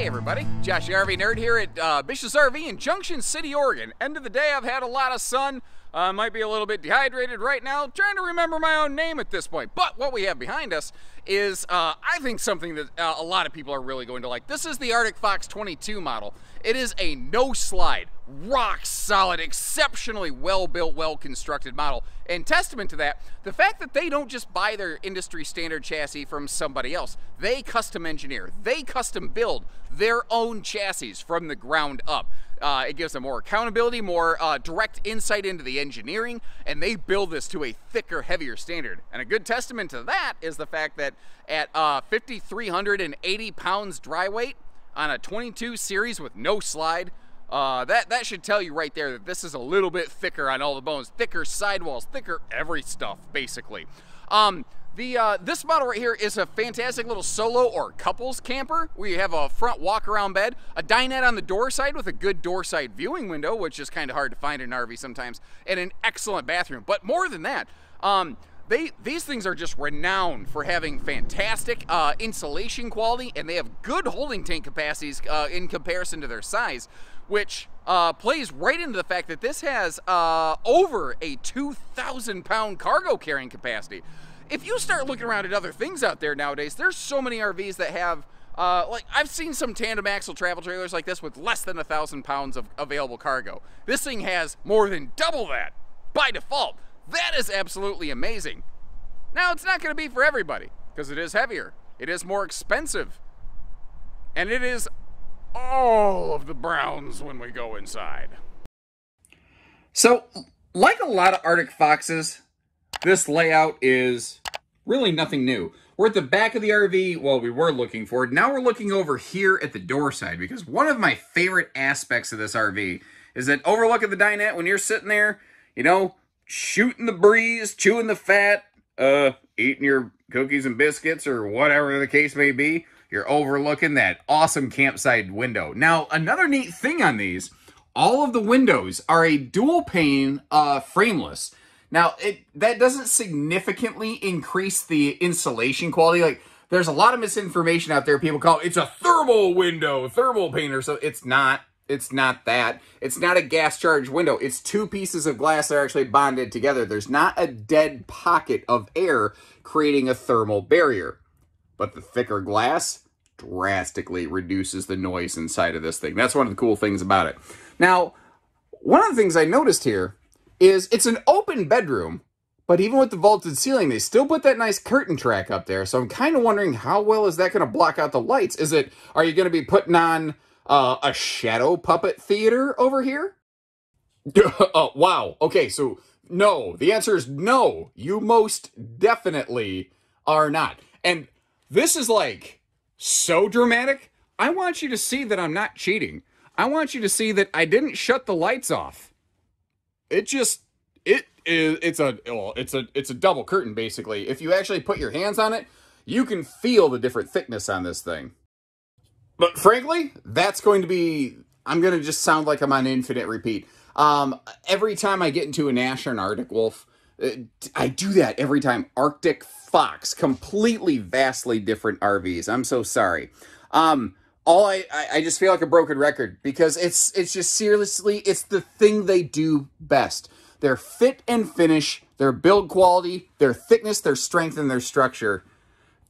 Hey everybody, Josh the RV Nerd here at Bish's RV in Junction City, Oregon. End of the day, I've had a lot of sun. Might be a little bit dehydrated right now, trying to remember my own name at this point. But what we have behind us is, I think, something that a lot of people are really going to like. This is the Arctic Fox 22 model. It is a no-slide, rock-solid, exceptionally well-built, well-constructed model. And testament to that, the fact that they don't just buy their industry standard chassis from somebody else. They custom engineer. They custom build their own chassis from the ground up. It gives them more accountability, more direct insight into the engineering, and they build this to a thicker, heavier standard. And a good testament to that is the fact that at 5,380 pounds dry weight on a 22 series with no slide, that should tell you right there that this is a little bit thicker on all the bones, thicker sidewalls, thicker every stuff, basically. This model right here is a fantastic little solo or couples camper. We have a front walk-around bed, a dinette on the door side with a good door side viewing window, which is kind of hard to find in an RV sometimes, and an excellent bathroom. But more than that, these things are just renowned for having fantastic insulation quality, and they have good holding tank capacities in comparison to their size, which plays right into the fact that this has over a 2,000 pound cargo carrying capacity. If you start looking around at other things out there nowadays, there's so many RVs that have, like I've seen some tandem axle travel trailers like this with less than 1,000 pounds of available cargo. This thing has more than double that by default. That is absolutely amazing. Now, it's not going to be for everybody because it is heavier, it is more expensive, and it is all of the browns when we go inside. So, like a lot of Arctic Foxes, this layout is really nothing new. We're at the back of the RV, well, we were looking forward. Now we're looking over here at the door side because one of my favorite aspects of this RV is that overlook of the dinette when you're sitting there, you know, shooting the breeze, chewing the fat, eating your cookies and biscuits or whatever the case may be, you're overlooking that awesome campsite window. Now, another neat thing on these, all of the windows are a dual pane frameless. Now, that doesn't significantly increase the insulation quality. Like, there's a lot of misinformation out there. People call it, it's a thermal window, thermal pane or so. It's not. It's not that. It's not a gas-charged window. It's two pieces of glass that are actually bonded together. There's not a dead pocket of air creating a thermal barrier. But the thicker glass drastically reduces the noise inside of this thing. That's one of the cool things about it. Now, one of the things I noticed here is it's an open bedroom, but even with the vaulted ceiling, they still put that nice curtain track up there. So I'm kind of wondering, how well is that going to block out the lights? Are you going to be putting on a shadow puppet theater over here? Oh, wow. Okay, so no. The answer is no. You most definitely are not. And this is like so dramatic. I want you to see that I'm not cheating. I want you to see that I didn't shut the lights off. It just, it's a double curtain basically. If you actually put your hands on it, you can feel the different thickness on this thing. But frankly, that's going to be, I'm going to just sound like I'm on infinite repeat. Every time I get into a Nash or an Arctic Wolf, I do that every time. Arctic Fox, completely, vastly different RVs. I'm so sorry. I just feel like a broken record because it's just seriously, it's the thing they do best. Their fit and finish, their build quality, their thickness, their strength, and their structure.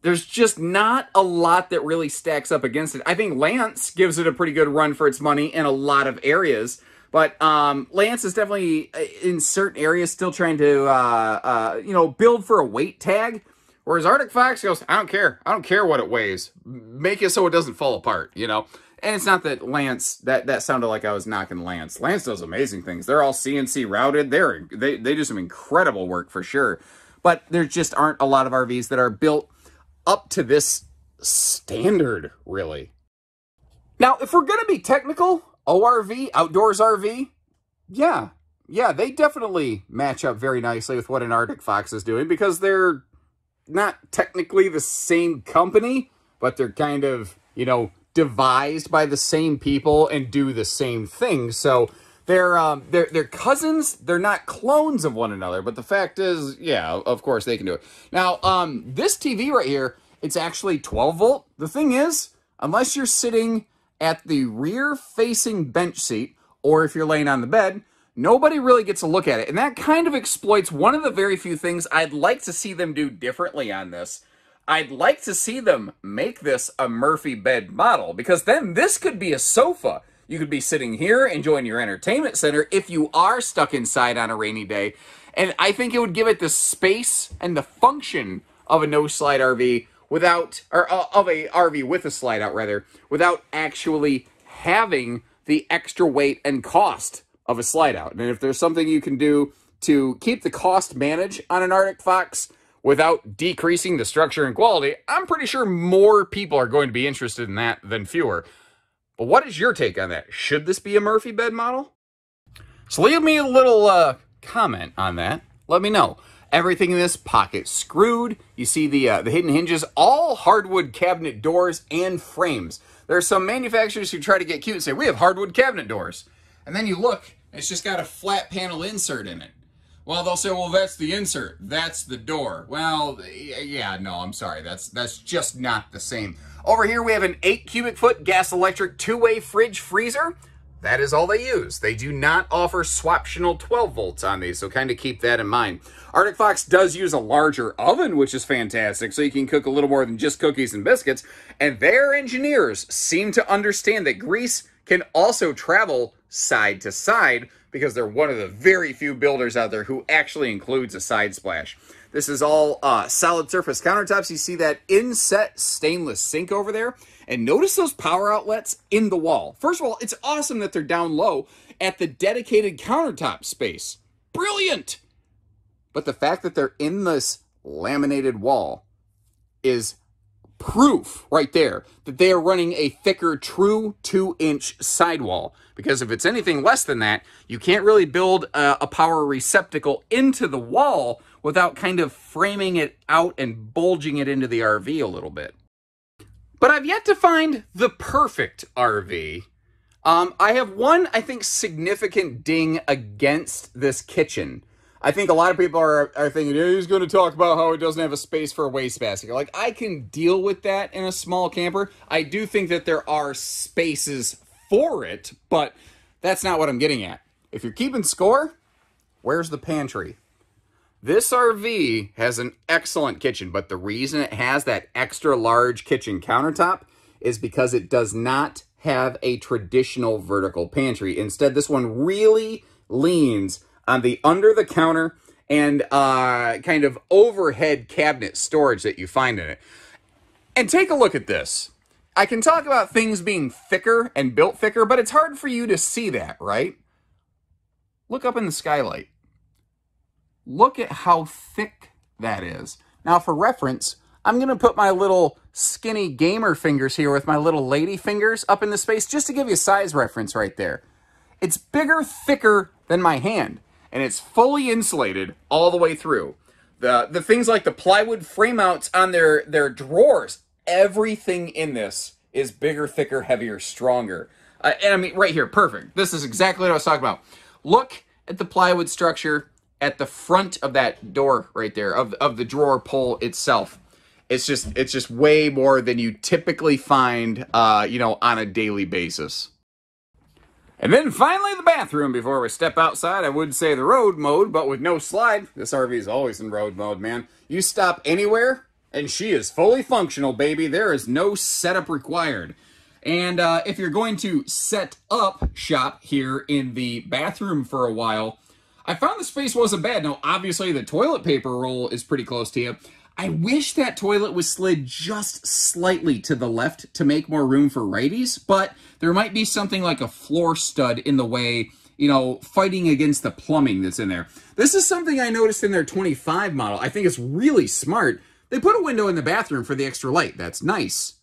There's just not a lot that really stacks up against it. I think Lance gives it a pretty good run for its money in a lot of areas, but Lance is definitely, in certain areas, still trying to, you know, build for a weight tag, whereas Arctic Fox goes, I don't care. I don't care what it weighs. Make it so it doesn't fall apart, you know? And it's not that Lance, that sounded like I was knocking Lance. Lance does amazing things. They're all CNC routed. They do some incredible work for sure, but there just aren't a lot of RVs that are built up to this standard, really. Now, if we're going to be technical, ORV, Outdoors RV, yeah, they definitely match up very nicely with what an Arctic Fox is doing because they're not technically the same company, but they're kind of, you know, devised by the same people and do the same thing. So they're cousins. They're not clones of one another, but the fact is, yeah, of course they can do it. Now, this TV right here, it's actually 12 volt. The thing is, unless you're sitting at the rear-facing bench seat, or if you're laying on the bed, nobody really gets a look at it. And that kind of exploits one of the very few things I'd like to see them do differently on this. I'd like to see them make this a Murphy bed model, because then this could be a sofa. You could be sitting here enjoying your entertainment center if you are stuck inside on a rainy day. And I think it would give it the space and the function of a no-slide RV without, or of a RV with a slide out rather, without actually having the extra weight and cost of a slide out. And if there's something you can do to keep the cost managed on an Arctic Fox without decreasing the structure and quality, I'm pretty sure more people are going to be interested in that than fewer. But what is your take on that? Should this be a Murphy bed model? So leave me a little comment on that. Let me know. Everything in this pocket screwed. You see the hidden hinges, all hardwood cabinet doors and frames. There are some manufacturers who try to get cute and say, we have hardwood cabinet doors. And then you look, it's just got a flat panel insert in it. Well, they'll say, well, that's the insert. That's the door. Well, yeah, no, I'm sorry. That's just not the same. Over here, we have an 8 cubic foot gas electric two-way fridge freezer. That is all they use. They do not offer swaptional 12 volts on these, so kind of keep that in mind. Arctic Fox does use a larger oven, which is fantastic, so you can cook a little more than just cookies and biscuits. And their engineers seem to understand that grease can also travel side to side, because they're one of the very few builders out there who actually includes a side splash. This is all solid surface countertops. You see that inset stainless sink over there. And notice those power outlets in the wall. First of all, it's awesome that they're down low at the dedicated countertop space. Brilliant! But the fact that they're in this laminated wall is proof right there that they are running a thicker, true 2-inch sidewall. Because if it's anything less than that, you can't really build a power receptacle into the wall without kind of framing it out and bulging it into the RV a little bit. But I've yet to find the perfect RV. I have one, I think, significant ding against this kitchen. I think a lot of people are thinking, hey, he's going to talk about how it doesn't have a space for a wastebasket. Like, I can deal with that in a small camper. I do think that there are spaces for it, but that's not what I'm getting at. If you're keeping score, where's the pantry? This RV has an excellent kitchen, but the reason it has that extra large kitchen countertop is because it does not have a traditional vertical pantry. Instead, this one really leans on the under-the-counter and kind of overhead cabinet storage that you find in it. And take a look at this. I can talk about things being thicker and built thicker, but it's hard for you to see that, right? Look up in the skylight. Look at how thick that is. Now, for reference, I'm going to put my little skinny gamer fingers here with my little lady fingers up in the space just to give you a size reference right there. It's bigger, thicker than my hand. And it's fully insulated all the way through. The things like the plywood frame outs on their drawers, everything in this is bigger, thicker, heavier, stronger. And I mean, right here, perfect. This is exactly what I was talking about. Look at the plywood structure at the front of that door right there, of the drawer pull itself. It's just way more than you typically find, you know, on a daily basis. And then finally, the bathroom. Before we step outside, I would say the road mode, but with no slide, this RV is always in road mode, man. You stop anywhere, and she is fully functional, baby. There is no setup required. And if you're going to set up shop here in the bathroom for a while, I found the space wasn't bad. Now, obviously, the toilet paper roll is pretty close to you. I wish that toilet was slid just slightly to the left to make more room for righties, but there might be something like a floor stud in the way, you know, fighting against the plumbing that's in there. This is something I noticed in their 25 model. I think it's really smart. They put a window in the bathroom for the extra light. That's nice.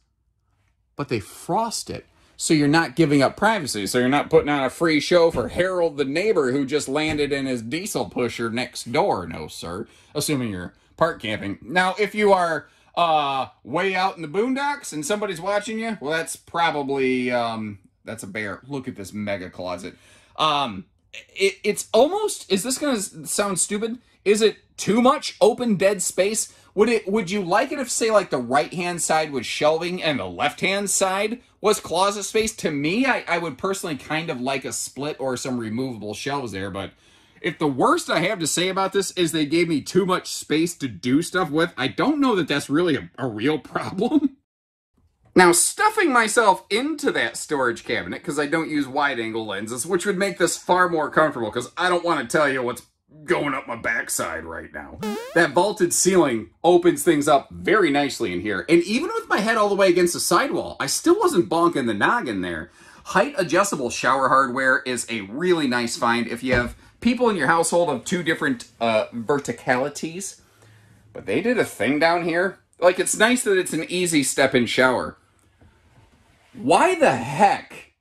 But they frost it, so you're not giving up privacy, so you're not putting on a free show for Harold the neighbor who just landed in his diesel pusher next door. No, sir. Assuming you're park camping. Now, if you are way out in the boondocks and somebody's watching you, well, that's probably, that's a bear. Look at this mega closet. It's almost, is this going to sound stupid? Is it too much open dead space? Would you like it if, say, like the right-hand side was shelving and the left-hand side was closet space? To me, I would personally kind of like a split or some removable shelves there. But if the worst I have to say about this is they gave me too much space to do stuff with, I don't know that that's really a real problem. Now, stuffing myself into that storage cabinet, because I don't use wide-angle lenses, which would make this far more comfortable, because I don't want to tell you what's going up my backside right now. That vaulted ceiling opens things up very nicely in here. And even with my head all the way against the sidewall, I still wasn't bonking the noggin there. Height adjustable shower hardware is a really nice find if you have people in your household of two different verticalities. But they did a thing down here. Like, it's nice that it's an easy step-in shower. Why the heck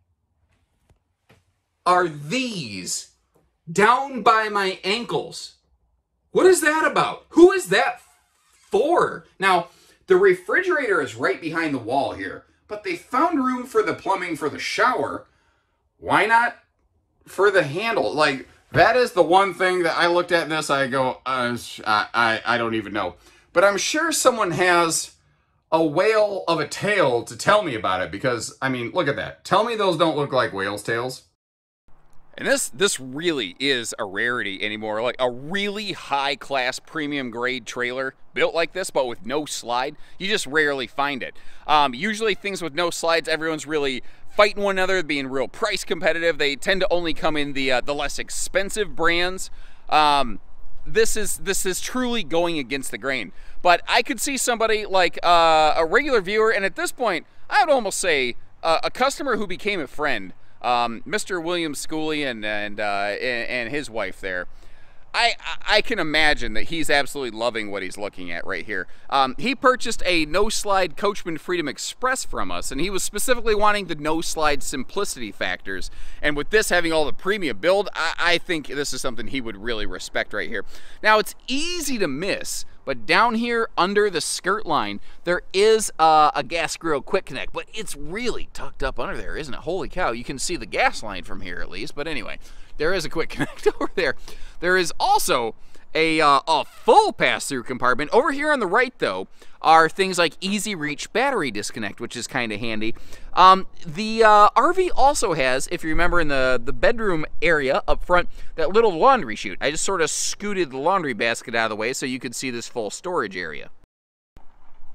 are these down by my ankles? What is that about? Who is that for? Now, the refrigerator is right behind the wall here, but they found room for the plumbing for the shower. Why not for the handle? Like, that is the one thing that I looked at in this, I go, I don't even know. But I'm sure someone has a whale of a tail to tell me about it, because, I mean, look at that. Tell me those don't look like whales' tails. And this really is a rarity anymore, like a really high-class premium grade trailer built like this, but with no slide. You just rarely find it. Usually things with no slides, everyone's really fighting one another, being real price competitive. They tend to only come in the less expensive brands. This is truly going against the grain. But I could see somebody like a regular viewer, and at this point, I would almost say a customer who became a friend. Mr. William Schooley and his wife there, I can imagine that he's absolutely loving what he's looking at right here. He purchased a no-slide Coachman Freedom Express from us, and he was specifically wanting the no-slide simplicity factors. And with this having all the premium build, I think this is something he would really respect right here. Now, it's easy to miss, but down here under the skirt line, there is a gas grill quick connect, but it's really tucked up under there, isn't it? Holy cow, you can see the gas line from here at least, but anyway. There is a quick connect over there. There is also a full pass-through compartment. Over here on the right, though, are things like easy reach battery disconnect, which is kind of handy. The RV also has, if you remember in the bedroom area up front, that little laundry chute. I just sort of scooted the laundry basket out of the way so you could see this full storage area.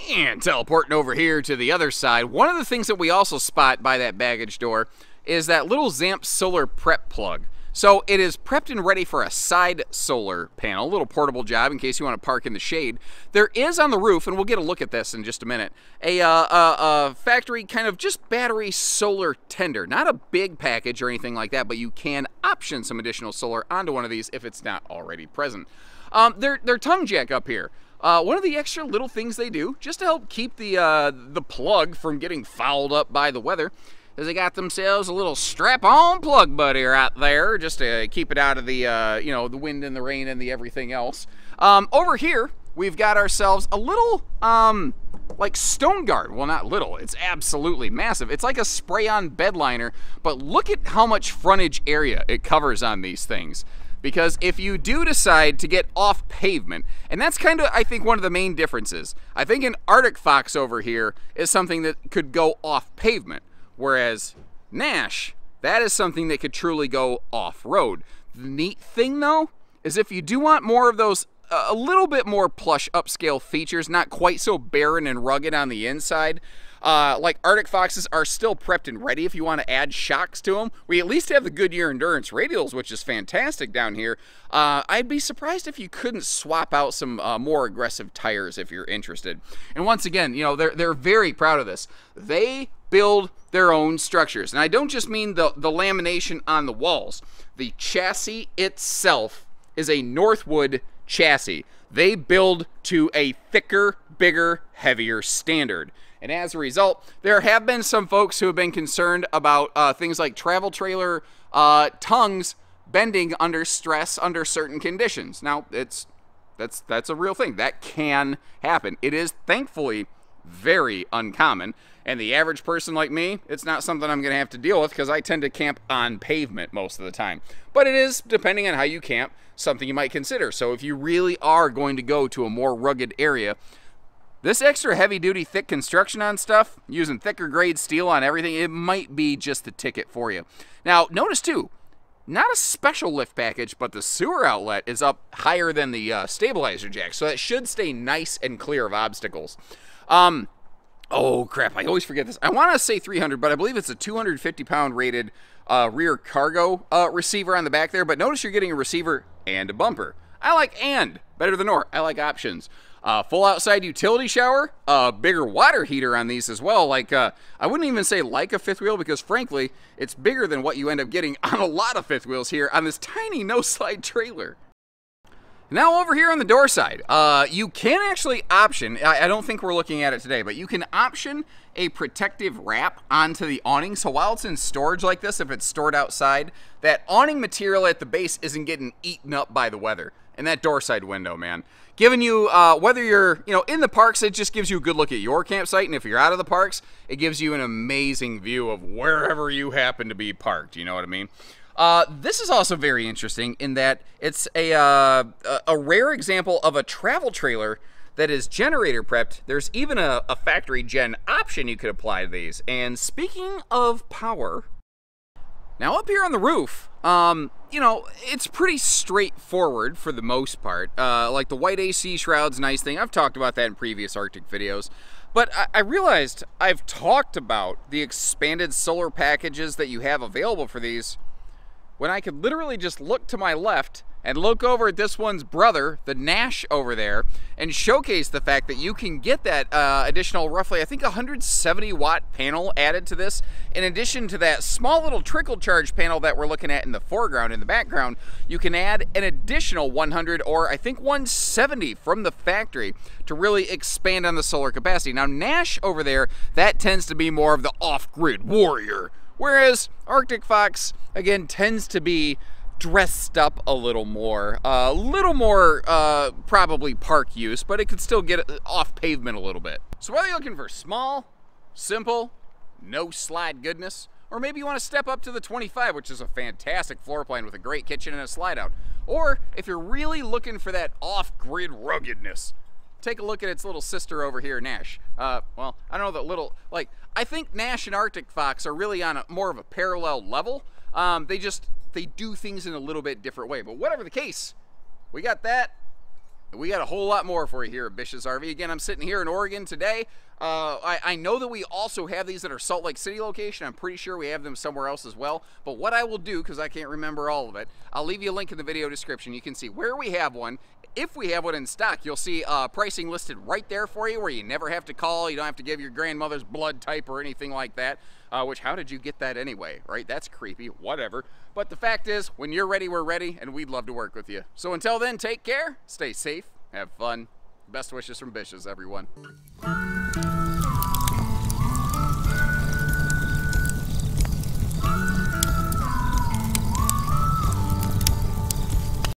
And teleporting over here to the other side, one of the things that we also spot by that baggage door is that little Zamp solar prep plug. So it is prepped and ready for a side solar panel, a little portable job in case you want to park in the shade. There is on the roof, and we'll get a look at this in just a minute, a factory kind of just battery solar tender. Not a big package or anything like that, but you can option some additional solar onto one of these if it's not already present. Their tongue jack up here. One of the extra little things they do, just to help keep the plug from getting fouled up by the weather, is they got themselves a little strap-on plug buddy out there just to keep it out of the, you know, the wind and the rain and the everything else. Over here, we've got ourselves a little, like stone guard. Well, not little, it's absolutely massive. It's like a spray-on bed liner, but look at how much frontage area it covers on these things. Because if you do decide to get off pavement, and that's kind of, I think, one of the main differences. I think an Arctic Fox over here is something that could go off pavement. Whereas Nash, that is something that could truly go off-road. The neat thing, though, is if you do want more of those, a little bit more plush upscale features, not quite so barren and rugged on the inside, like Arctic Foxes are still prepped and ready if you want to add shocks to them. We at least have the Goodyear Endurance Radials, which is fantastic down here. I'd be surprised if you couldn't swap out some more aggressive tires if you're interested. And once again, you know, they're very proud of this. They build their own structures. And I don't just mean the lamination on the walls. The chassis itself is a Northwood chassis. They build to a thicker, bigger, heavier standard. And as a result, there have been some folks who have been concerned about things like travel trailer tongues bending under stress under certain conditions. Now, that's a real thing. That can happen. It is thankfully very uncommon. And the average person like me, it's not something I'm going to have to deal with because I tend to camp on pavement most of the time. But it is, depending on how you camp, something you might consider. So if you really are going to go to a more rugged area, this extra heavy-duty thick construction on stuff, using thicker grade steel on everything, it might be just the ticket for you. Now, notice too, not a special lift package, but the sewer outlet is up higher than the stabilizer jack, so that should stay nice and clear of obstacles. Oh crap, I always forget this. I want to say 300, but I believe it's a 250-pound rated rear cargo receiver on the back there, but notice you're getting a receiver and a bumper. I like and, better than or, I like options. Full outside utility shower, bigger water heater on these as well. Like, I wouldn't even say like a fifth wheel because frankly, it's bigger than what you end up getting on a lot of fifth wheels here on this tiny no-slide trailer. Now over here on the door side, you can actually option, I don't think we're looking at it today, but you can option a protective wrap onto the awning. So while it's in storage like this, if it's stored outside, that awning material at the base isn't getting eaten up by the weather. And that door side window, man, giving you, whether you're, you know, in the parks, it just gives you a good look at your campsite. And if you're out of the parks, it gives you an amazing view of wherever you happen to be parked. You know what I mean? This is also very interesting in that it's a rare example of a travel trailer that is generator prepped. There's even a factory gen option you could apply to these. And speaking of power, now up here on the roof, you know, it's pretty straightforward for the most part. Like the white AC shroud's a nice thing. I've talked about that in previous Arctic videos. But I realized I've talked about the expanded solar packages that you have available for these, when I could literally just look to my left and look over at this one's brother, the Nash over there, and showcase the fact that you can get that additional roughly, I think, 170-watt panel added to this. In addition to that small little trickle charge panel that we're looking at in the foreground, in the background, you can add an additional 100 or I think 170 from the factory to really expand on the solar capacity. Now, Nash over there, that tends to be more of the off-grid warrior, whereas Arctic Fox, again, tends to be dressed up a little more probably park use, but it could still get off pavement a little bit. So whether you're looking for small, simple, no slide goodness, or maybe you want to step up to the 25, which is a fantastic floor plan with a great kitchen and a slide out, or if you're really looking for that off-grid ruggedness, take a look at its little sister over here, Nash. Well, I don't know that little, like, I think Nash and Arctic Fox are really on a more of a parallel level. They do things in a little bit different way. But whatever the case, we got that. We got a whole lot more for you here at Bish's RV. Again, I'm sitting here in Oregon today. I know that we also have these at our Salt Lake City location. I'm pretty sure we have them somewhere else as well. But what I will do, because I can't remember all of it, I'll leave you a link in the video description. You can see where we have one. If we have one in stock, you'll see pricing listed right there for you, where you never have to call, you don't have to give your grandmother's blood type or anything like that, which how did you get that anyway, right? That's creepy, whatever. But the fact is, when you're ready, we're ready, and we'd love to work with you. So until then, take care, stay safe, have fun. Best wishes from Bish's, everyone.